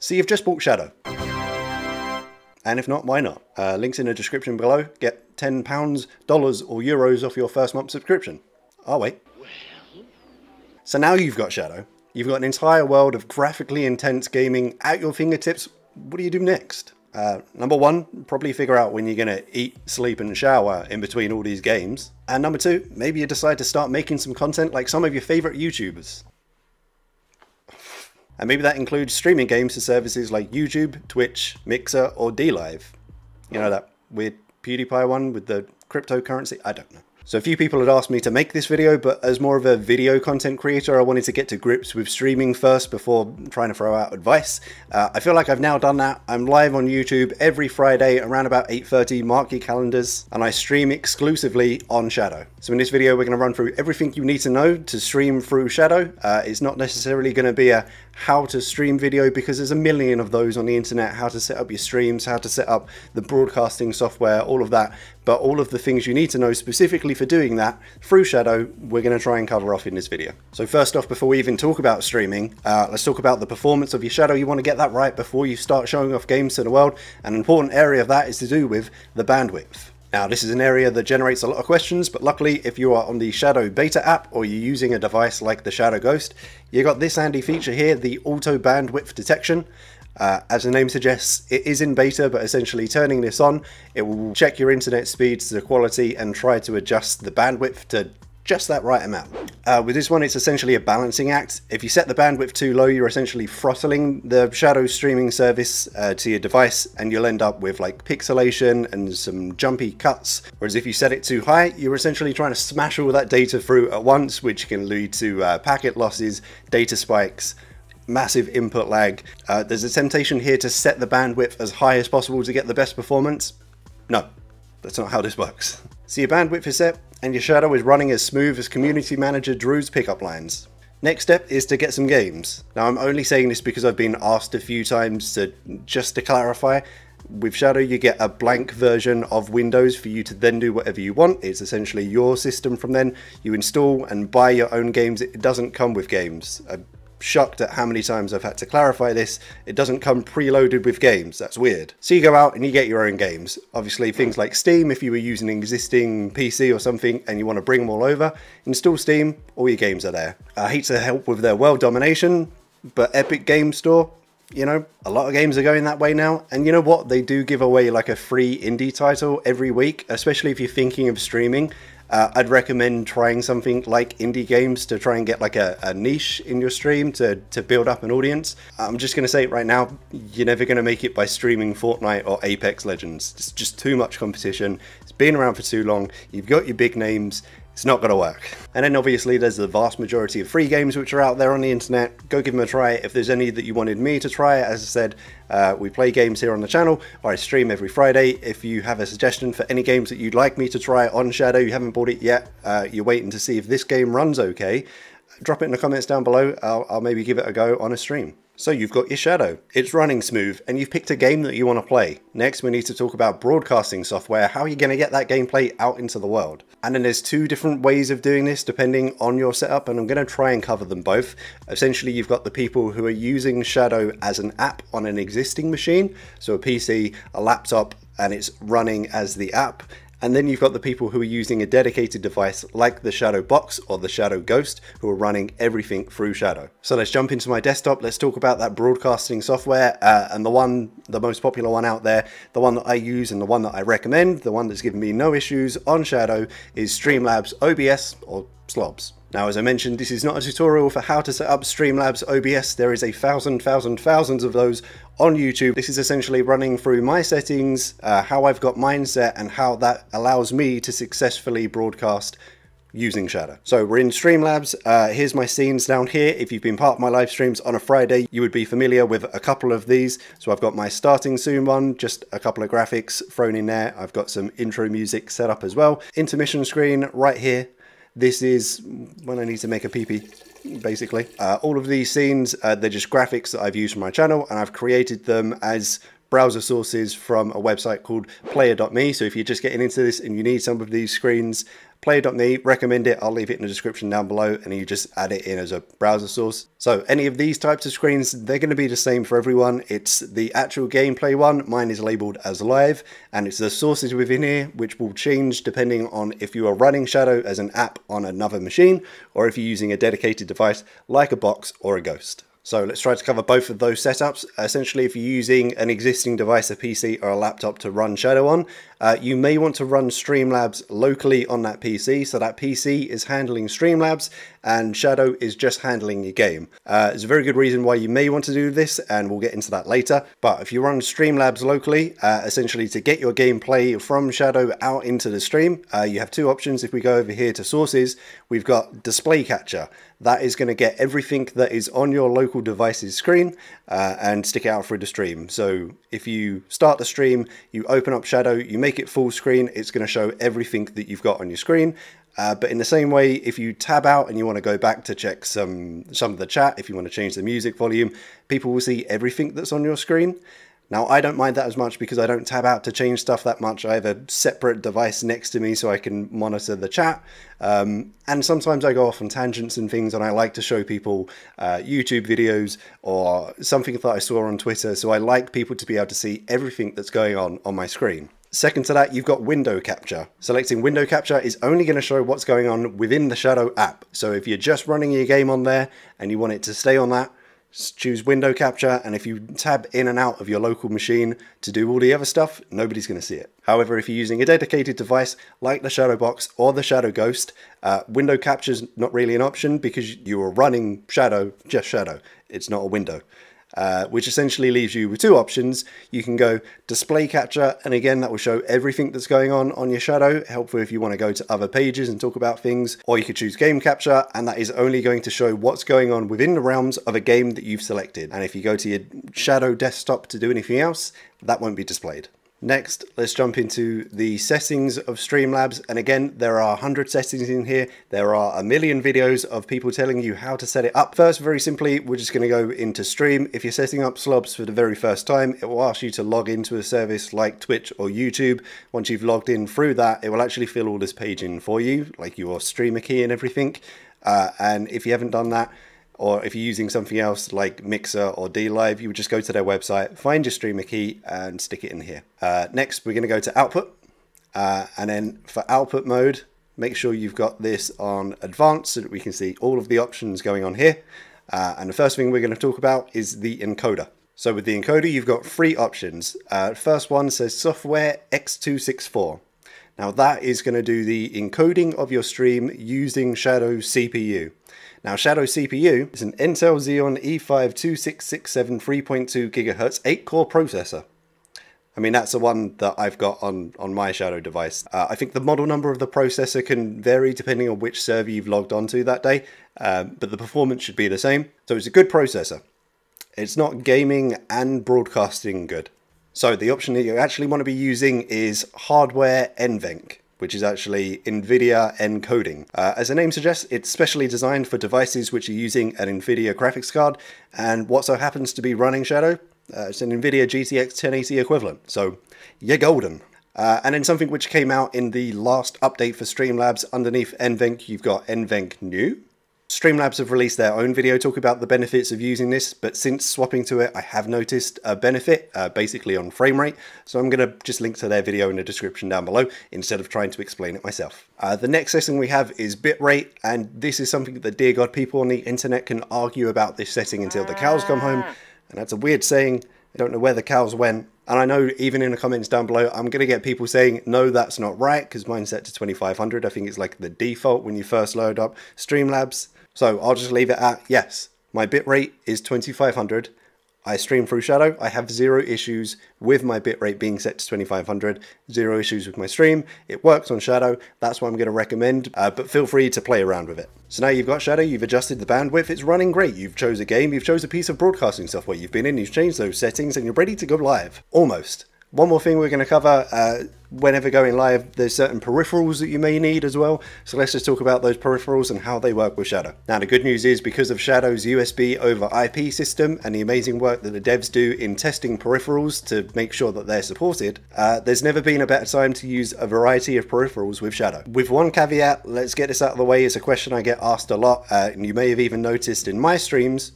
So you've just bought Shadow. And if not, why not? Links in the description below. Get £10, dollars or euros off your first month subscription. Oh wait. So now you've got Shadow. You've got an entire world of graphically intense gaming at your fingertips. What do you do next? Number one, probably figure out when you're gonna eat, sleep and shower in between all these games. And number two, maybe you decide to start making some content like some of your favorite YouTubers. And maybe that includes streaming games to services like YouTube, Twitch, Mixer or DLive. You know, that weird PewDiePie one with the cryptocurrency? I don't know. So a few people had asked me to make this video, but as more of a video content creator, I wanted to get to grips with streaming first before trying to throw out advice. I feel like I've now done that. I'm live on YouTube every Friday around about 8:30, mark your calendars, and I stream exclusively on Shadow. So in this video, we're gonna run through everything you need to know to stream through Shadow. It's not necessarily gonna be a how to stream video because there's a million of those on the internet, how to set up your streams, how to set up the broadcasting software, all of that. But all of the things you need to know specifically for doing that through Shadow, we're going to try and cover off in this video. So first off, before we even talk about streaming, let's talk about the performance of your Shadow. You want to get that right before you start showing off games to the world. An important area of that is to do with the bandwidth. Now, this is an area that generates a lot of questions, but luckily if you are on the Shadow beta app or you're using a device like the Shadow Ghost, you got this handy feature here, the auto bandwidth detection. As the name suggests, it is in beta, but essentially turning this on, it will check your internet speed to the quality and try to adjust the bandwidth to just that right amount. With this one, it's essentially a balancing act. If you set the bandwidth too low, you're essentially throttling the Shadow streaming service to your device, and you'll end up with like pixelation and some jumpy cuts. Whereas if you set it too high, you're essentially trying to smash all that data through at once, which can lead to packet losses, data spikes, massive input lag. There's a temptation here to set the bandwidth as high as possible to get the best performance. No, that's not how this works. So your bandwidth is set and your Shadow is running as smooth as community manager Drew's pickup lines. Next step is to get some games. Now I'm only saying this because I've been asked a few times just to clarify. With Shadow, you get a blank version of Windows for you to then do whatever you want. It's essentially your system from then. You install and buy your own games. It doesn't come with games. I'm shocked at how many times I've had to clarify this. It doesn't come preloaded with games. That's weird. So you go out and you get your own games. Obviously things like Steam, if you were using an existing PC or something and you want to bring them all over, install Steam, all your games are there. I hate to help with their world domination, but Epic Game Store, you know, a lot of games are going that way now. And you know what? They do give away like a free indie title every week, especially if you're thinking of streaming. I'd recommend trying something like indie games to try and get like a niche in your stream to build up an audience. I'm just going to say it right now, you're never going to make it by streaming Fortnite or Apex Legends. It's just too much competition. It's been around for too long. You've got your big names. It's not going to work. And then obviously there's the vast majority of free games which are out there on the internet. Go give them a try. If there's any that you wanted me to try, as I said, we play games here on the channel, or I stream every Friday. If you have a suggestion for any games that you'd like me to try on Shadow, you haven't bought it yet, you're waiting to see if this game runs okay, drop it in the comments down below. I'll maybe give it a go on a stream. So you've got your Shadow, it's running smooth, and you've picked a game that you want to play. Next, we need to talk about broadcasting software. How are you going to get that gameplay out into the world? And then there's two different ways of doing this depending on your setup, and I'm going to try and cover them both. Essentially, you've got the people who are using Shadow as an app on an existing machine, so a PC, a laptop, and it's running as the app. And then you've got the people who are using a dedicated device like the Shadow Box or the Shadow Ghost who are running everything through Shadow. So let's jump into my desktop. Let's talk about that broadcasting software and the most popular one out there, the one that I use and the one that I recommend, the one that's given me no issues on Shadow is Streamlabs OBS or Slobs. Now, as I mentioned, this is not a tutorial for how to set up Streamlabs OBS. There is a thousands of those on YouTube. This is essentially running through my settings, how I've got mine set and how that allows me to successfully broadcast using Shadow. So we're in Streamlabs. Here's my scenes down here. If you've been part of my live streams on a Friday, you would be familiar with a couple of these. So I've got my starting soon one, just a couple of graphics thrown in there. I've got some intro music set up as well. Intermission screen right here. This is when I need to make a pee-pee, basically. All of these scenes, they're just graphics that I've used for my channel, and I've created them as browser sources from a website called player.me. So if you're just getting into this and you need some of these screens, Player.me recommend it. I'll leave it in the description down below, and you just add it in as a browser source. So any of these types of screens, they're going to be the same for everyone. It's the actual gameplay one. Mine is labeled as live, and it's the sources within here, which will change depending on if you are running Shadow as an app on another machine, or if you're using a dedicated device like a box or a Ghost. So let's try to cover both of those setups. Essentially, if you're using an existing device, a PC or a laptop to run Shadow on, you may want to run Streamlabs locally on that PC. So that PC is handling Streamlabs and Shadow is just handling your game. There's a very good reason why you may want to do this, and we'll get into that later. But if you run Streamlabs locally, essentially to get your gameplay from Shadow out into the stream, you have two options. If we go over here to sources, we've got Display Capture. That is going to get everything that is on your local device's screen and stick it out through the stream. So if you start the stream, you open up Shadow, you make it full screen, it's going to show everything that you've got on your screen. But in the same way, if you tab out and you want to go back to check some of the chat, if you want to change the music volume, people will see everything that's on your screen. Now, I don't mind that as much because I don't tab out to change stuff that much. I have a separate device next to me so I can monitor the chat. And sometimes I go off on tangents and things, and I like to show people YouTube videos or something that I saw on Twitter. So I like people to be able to see everything that's going on my screen. Second to that, you've got window capture. Selecting window capture is only going to show what's going on within the Shadow app. So if you're just running your game on there and you want it to stay on that, choose window capture, and if you tab in and out of your local machine to do all the other stuff, nobody's going to see it. However, if you're using a dedicated device like the Shadow Box or the Shadow Ghost, window capture is not really an option because you are running Shadow, just Shadow. It's not a window. Which essentially leaves you with two options. You can go display capture, and again that will show everything that's going on your Shadow, helpful if you want to go to other pages and talk about things, or you could choose game capture, and that is only going to show what's going on within the realms of a game that you've selected, and if you go to your Shadow desktop to do anything else, that won't be displayed. Next, let's jump into the settings of Streamlabs, and again, there are 100 settings in here. There are a million videos of people telling you how to set it up. First, very simply, we're just going to go into stream. If you're setting up slobs for the very first time, it will ask you to log into a service like Twitch or YouTube. Once you've logged in through that, it will actually fill all this page in for you, like your streamer key and everything. And if you haven't done that, or if you're using something else like Mixer or DLive, you would just go to their website, find your streamer key and stick it in here. Next, we're gonna go to output. And then for output mode, make sure you've got this on advanced so that we can see all of the options going on here. And the first thing we're gonna talk about is the encoder. So with the encoder, you've got three options. First one says software X264. Now that is going to do the encoding of your stream using Shadow CPU. Now Shadow CPU is an Intel Xeon E5 2667 3.2 GHz 8-core processor. I mean, that's the one that I've got on my Shadow device. I think the model number of the processor can vary depending on which server you've logged onto that day, but the performance should be the same. So it's a good processor. It's not gaming and broadcasting good. So the option that you actually want to be using is hardware NVENC, which is actually NVIDIA encoding. As the name suggests, it's specially designed for devices which are using an NVIDIA graphics card, and what so happens to be running Shadow, it's an NVIDIA GTX 1080 equivalent, so you're golden. And then something which came out in the last update for Streamlabs, underneath NVENC, you've got NVENC New. Streamlabs have released their own video talk about the benefits of using this, but since swapping to it, I have noticed a benefit basically on frame rate. So I'm going to just link to their video in the description down below instead of trying to explain it myself. The next setting we have is bitrate, and this is something that, dear God, people on the internet can argue about this setting until the cows come home. And that's a weird saying. I don't know where the cows went. And I know even in the comments down below, I'm going to get people saying, no, that's not right, because mine's set to 2500. I think it's like the default when you first load up Streamlabs. So I'll just leave it at, yes, my bitrate is 2500. I stream through Shadow. I have zero issues with my bitrate being set to 2500, zero issues with my stream. It works on Shadow. That's what I'm going to recommend, but feel free to play around with it. So now you've got Shadow, you've adjusted the bandwidth, it's running great. You've chose a game, you've chose a piece of broadcasting software you've been in, you've changed those settings, and you're ready to go live. Almost. One more thing we're going to cover, whenever going live, there's certain peripherals that you may need as well. So let's just talk about those peripherals and how they work with Shadow. Now, the good news is, because of Shadow's USB over IP system and the amazing work that the devs do in testing peripherals to make sure that they're supported, there's never been a better time to use a variety of peripherals with Shadow. With one caveat, let's get this out of the way, is a question I get asked a lot, and you may have even noticed in my streams,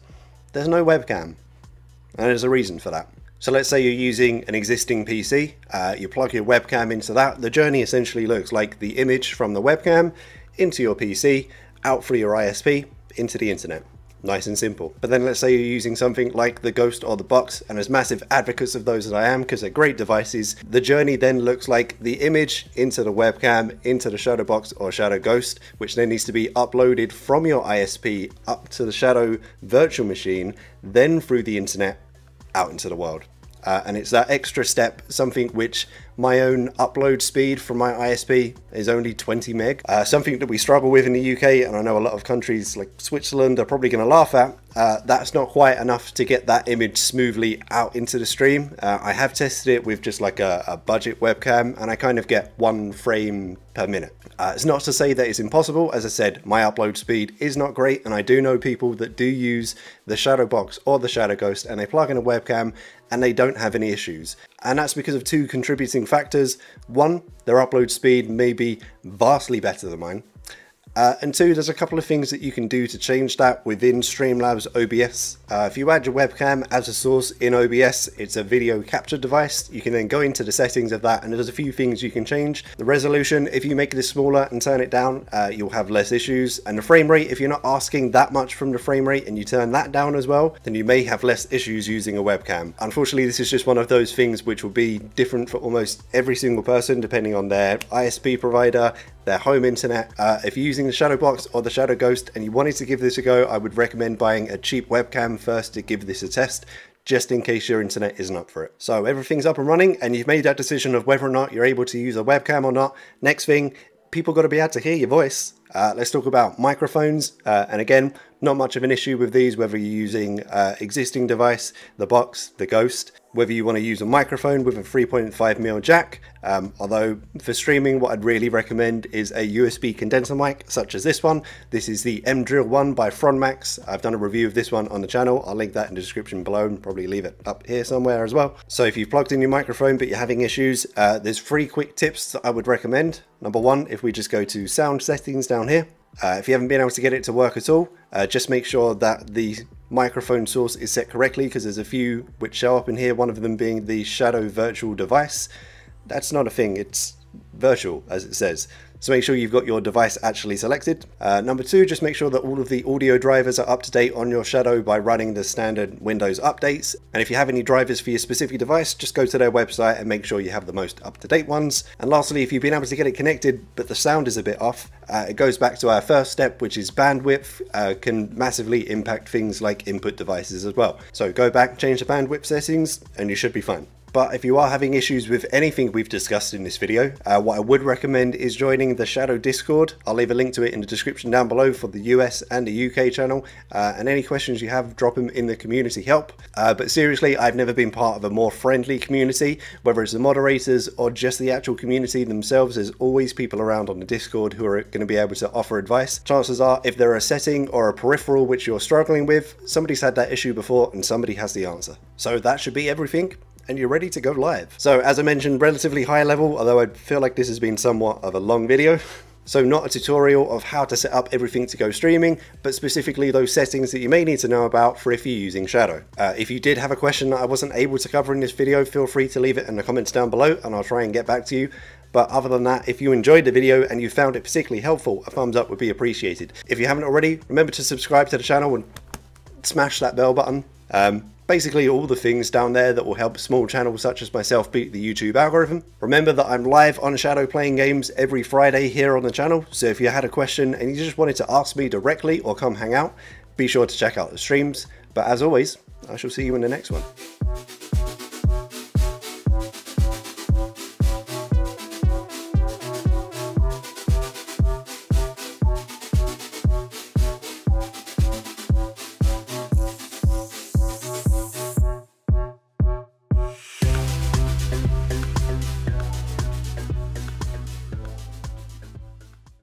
there's no webcam. And there's a reason for that. So let's say you're using an existing PC, you plug your webcam into that. The journey essentially looks like the image from the webcam into your PC, out through your ISP, into the internet. Nice and simple. But then let's say you're using something like the Ghost or the Box, and as massive advocates of those as I am, because they're great devices, the journey then looks like the image into the webcam, into the Shadow Box or Shadow Ghost, which then needs to be uploaded from your ISP up to the Shadow virtual machine, then through the internet, out into the world. And it's that extra step, something which my own upload speed from my ISP is only 20 meg, something that we struggle with in the UK, and I know a lot of countries like Switzerland are probably going to laugh at. That's not quite enough to get that image smoothly out into the stream. I have tested it with just like a budget webcam, and I kind of get 1 frame per minute. It's not to say that it's impossible. As I said, my upload speed is not great, and I do know people that do use the Shadow Box or the Shadow Ghost, and they plug in a webcam and they don't have any issues. And that's because of two contributing factors. One, their upload speed may be vastly better than mine. And two, there's a couple of things that you can do to change that within Streamlabs OBS. If you add your webcam as a source in OBS, it's a video capture device. You can then go into the settings of that, and there's a few things you can change. The resolution, if you make this smaller and turn it down, you'll have less issues. And the frame rate, if you're not asking that much from the frame rate and you turn that down as well, then you may have less issues using a webcam. Unfortunately, this is just one of those things which will be different for almost every single person, depending on their ISP provider, their home internet. If you're using the Shadow Box or the Shadow Ghost and you wanted to give this a go, I would recommend buying a cheap webcam first to give this a test, just in case your internet isn't up for it. So everything's up and running, and you've made that decision of whether or not you're able to use a webcam or not. Next thing, people got to be able to hear your voice. Let's talk about microphones, and again, not much of an issue with these, whether you're using existing device, the Box, the Ghost, whether you want to use a microphone with a 3.5mm jack, although for streaming what I'd really recommend is a USB condenser mic such as this one. This is the M-Drill 1 by Frontmax. I've done a review of this one on the channel. I'll link that in the description below and probably leave it up here somewhere as well. So if you've plugged in your microphone but you're having issues, there's 3 quick tips that I would recommend. Number one, if we just go to sound settings down here, if you haven't been able to get it to work at all, just make sure that the microphone source is set correctly, because there's a few which show up in here, one of them being the Shadow virtual device. That's not a thing, it's virtual as it says. So make sure you've got your device actually selected. Number two, just make sure that all of the audio drivers are up to date on your Shadow by running the standard Windows updates. And if you have any drivers for your specific device, just go to their website and make sure you have the most up-to-date ones. And lastly, if you've been able to get it connected but the sound is a bit off, it goes back to our first step, which is bandwidth can massively impact things like input devices as well. So go back, change the bandwidth settings, and you should be fine. But if you are having issues with anything we've discussed in this video, what I would recommend is joining the Shadow Discord. I'll leave a link to it in the description down below for the US and the UK channel. And any questions you have, drop them in the community help. But seriously, I've never been part of a more friendly community, whether it's the moderators or just the actual community themselves. There's always people around on the Discord who are going to be able to offer advice. Chances are, if there are a setting or a peripheral which you're struggling with, somebody's had that issue before and somebody has the answer. So that should be everything, and you're ready to go live. So as I mentioned, relatively high level, although I feel like this has been somewhat of a long video. So not a tutorial of how to set up everything to go streaming, but specifically those settings that you may need to know about for if you're using Shadow. If you did have a question that I wasn't able to cover in this video, feel free to leave it in the comments down below and I'll try and get back to you. But other than that, if you enjoyed the video and you found it particularly helpful, a thumbs up would be appreciated. If you haven't already, remember to subscribe to the channel and smash that bell button. Basically all the things down there that will help small channels such as myself beat the YouTube algorithm. Remember that I'm live on Shadow playing games every Friday here on the channel, so if you had a question and you just wanted to ask me directly or come hang out, be sure to check out the streams. But as always, I shall see you in the next one.